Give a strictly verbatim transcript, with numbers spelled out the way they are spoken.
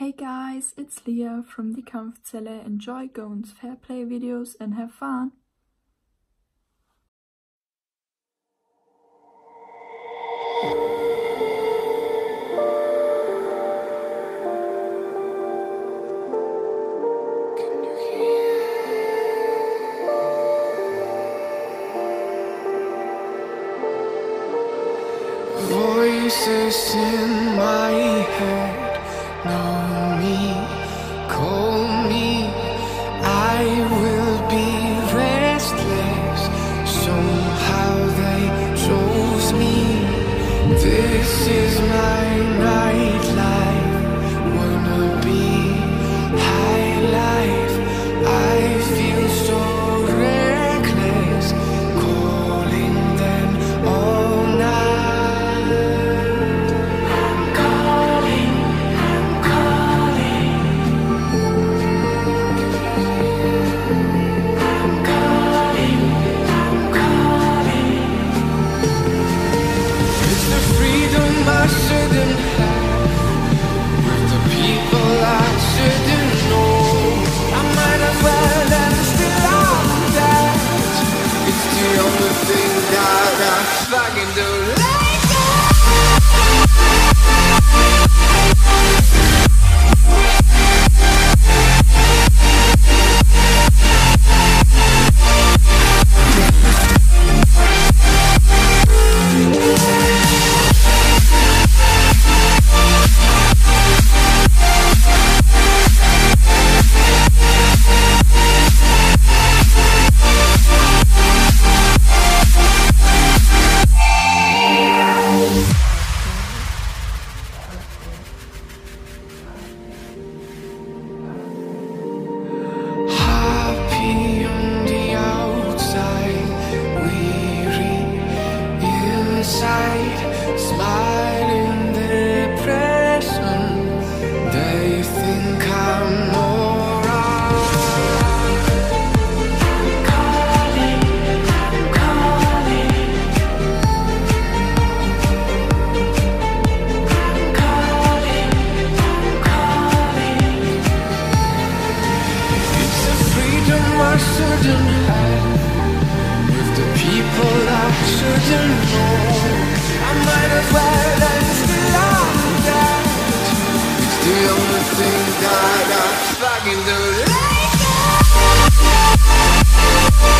Hey guys, it's Leah from the Kampfzelle. Enjoy Goan's fair play videos and have fun! Voices in my head know me, call me. I will be restless. Somehow they chose me. This is my night life. Wanna be high life. I feel so reckless, calling them all night. Smile in their presence, they think I'm alright. I'm calling, I'm calling, I'm calling, I'm calling. It's a freedom I shouldn't have, with the people I shouldn't know. I might as well end still on that. It's the only thing that I fucking do like that.